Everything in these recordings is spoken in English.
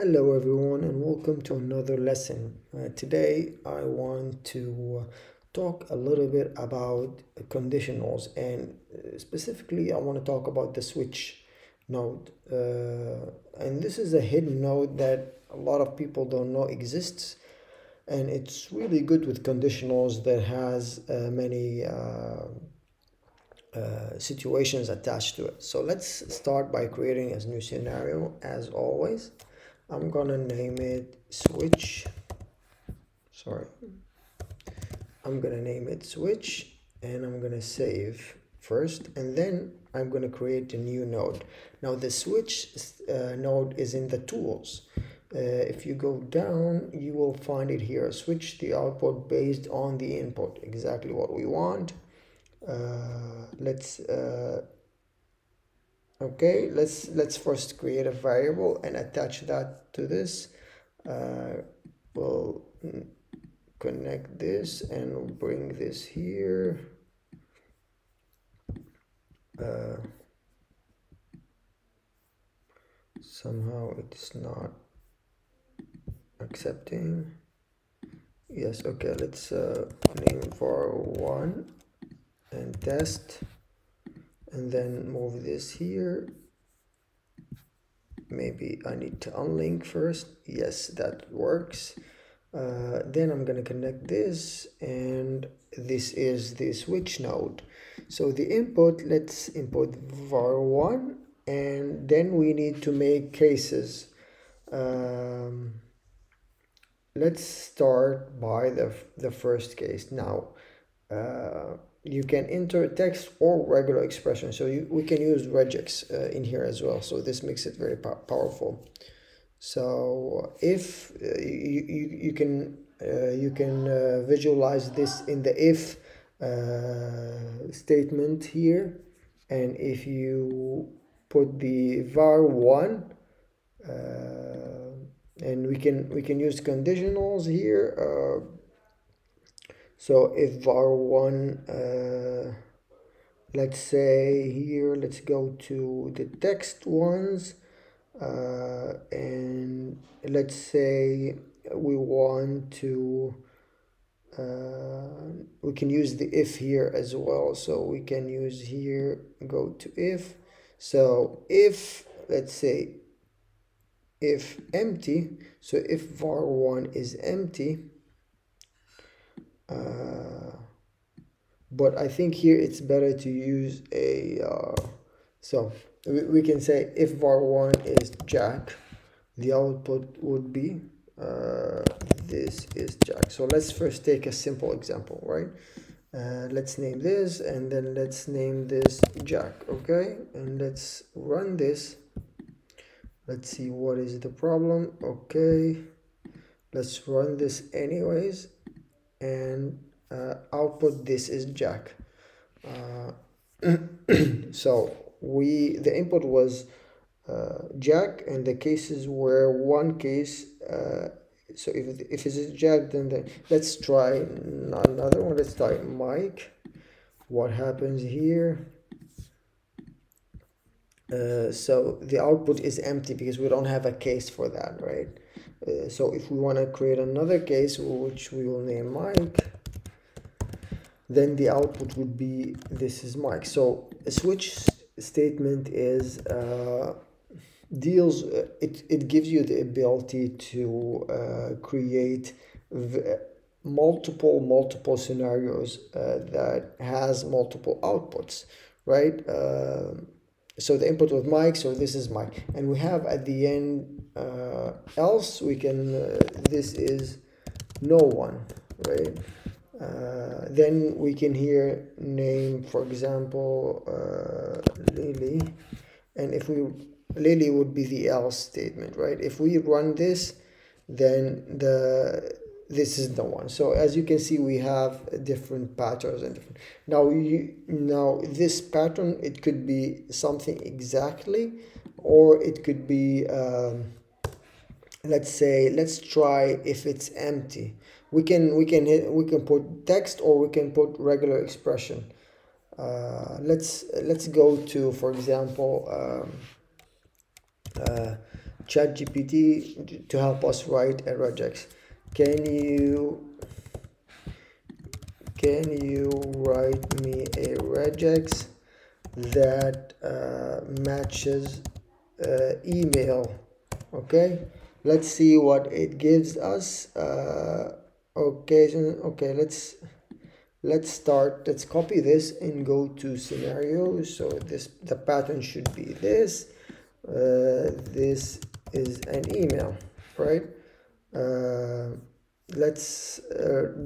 Hello everyone and welcome to another lesson. Today I want to talk a little bit about conditionals, and specifically I want to talk about the switch node. And this is a hidden node that a lot of people don't know exists, and it's really good with conditionals that has many situations attached to it. So let's start by creating a new scenario. As always, I'm gonna name it switch, and I'm gonna save first, and then I'm gonna create a new node. Now the switch node is in the tools. If you go down, you will find it here. Switch the output based on the input, exactly what we want. Let's first create a variable and attach that to this. We'll connect this and we'll bring this here. Somehow it's not accepting. Yes, okay, let's name var1 and test. And then move this here. Maybe I need to unlink first. Yes, that works. Then I'm gonna connect this, and this is the switch node. So the input, let's input var1, and then we need to make cases. Let's start by the first case. Now, you can enter text or regular expression, so we can use regex in here as well. So this makes it very powerful. So if you can visualize this in the if statement here, and if you put the var1, and we can use conditionals here. So if var1, let's say here, let's go to the text ones, and let's say we want to, we can use the if here as well. So we can use here, go to if. So if, let's say, if empty, so if var1 is empty, but I think here it's better to use a so we can say if var1 is Jack, the output would be this is Jack. So let's first take a simple example, right? Let's name this, and then let's name this Jack. Okay, and let's run this. Let's see what is the problem. Okay, let's run this anyways, and output this is Jack. So the input was Jack, and the cases were one case. So if it is Jack, then let's try another one. Let's type Mike. What happens here? So the output is empty because we don't have a case for that, right? So if we want to create another case, which we will name Mike, then the output would be this is Mike. So a switch statement is it gives you the ability to create multiple scenarios that has multiple outputs, right? So the input was Mike, so this is Mike, and we have at the end else. We can this is no one, right? Then we can here name, for example, Lily, and if we Lily would be the else statement, right? If we run this, then this is the one. So as you can see, we have different patterns and different. Now this pattern, it could be something exactly, or it could be let's say, let's try if it's empty. We can put text, or we can put regular expression. Let's go to, for example, ChatGPT to help us write a regex. Can you write me a regex that matches email? Okay, let's see what it gives us. Okay, let's start. Let's copy this and go to scenarios. So the pattern should be this. This is an email, right? Let's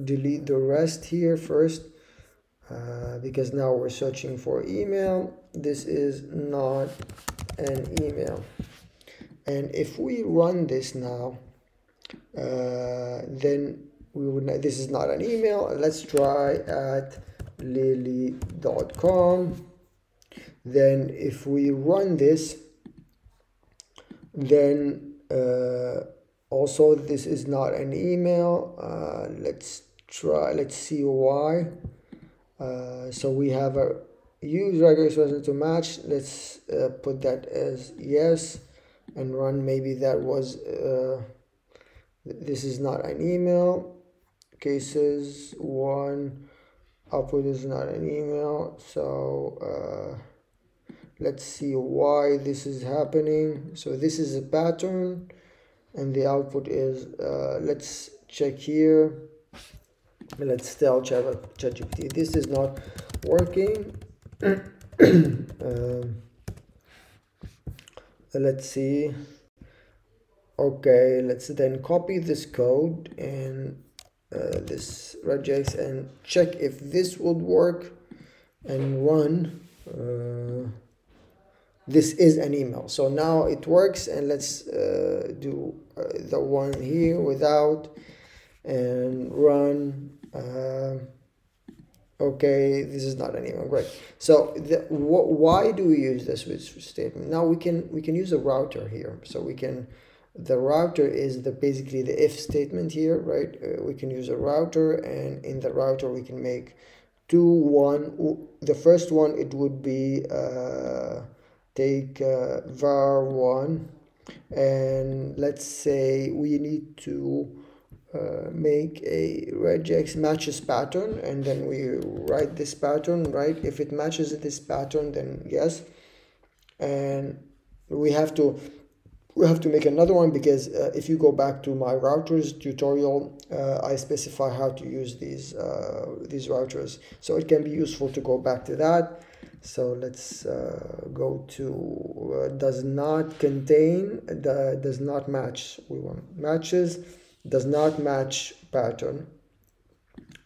delete the rest here first, because now we're searching for email. This is not an email. And if we run this now, then we would know this is not an email. Let's try at lily.com. Then if we run this, then also this is not an email. Let's see why. So we have a use regex wasn't to match. Let's put that as yes and run. Maybe that was this is not an email. Cases one, output is not an email. So let's see why this is happening. So this is a pattern and the output is, let's check here. Let's tell ChatGPT this is not working. Let's see. Okay, let's then copy this code and this regex and check if this would work and run. This is an email, so now it works. And let's do the one here without and run. Okay, this is not an email. Great. So why do we use the switch statement? Now we can use a router here. So the router is basically the if statement here, right? We can use a router, and in the router we can make 2, 1. The first one, it would be take var1, and let's say we need to make a regex matches pattern, and then we write this pattern, right? If it matches this pattern, then yes. And we have to make another one, because if you go back to my routers tutorial, I specify how to use these routers, so it can be useful to go back to that. So let's go to does not contain, does not match. We want matches, does not match pattern.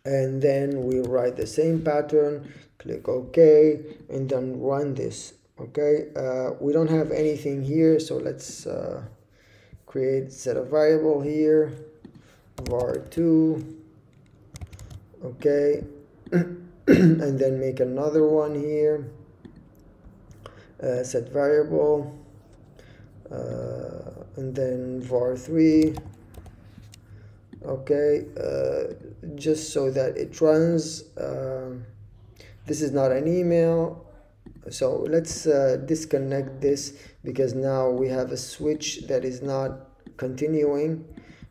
And then we write the same pattern, click OK, and then run this. Okay, we don't have anything here. So let's create set of variable here, var2. Okay. And then make another one here, set variable, and then var3. Okay, just so that it runs. This is not an email, so let's disconnect this, because now we have a switch that is not continuing.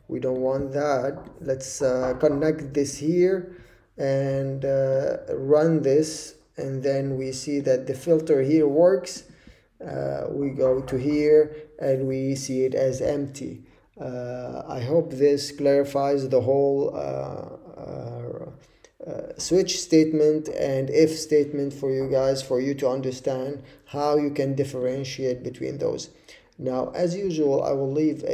We don't want that. Let's connect this here and run this, and then we see that the filter here works. We go to here and we see it as empty. I hope this clarifies the whole switch statement and if statement for you guys, for you to understand how you can differentiate between those. Now, as usual, I will leave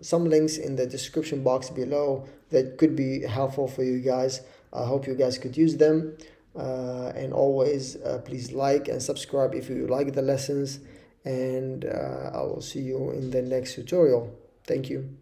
some links in the description box below that could be helpful for you guys. I hope you guys could use them. And always, please like and subscribe if you like the lessons. And I will see you in the next tutorial. Thank you.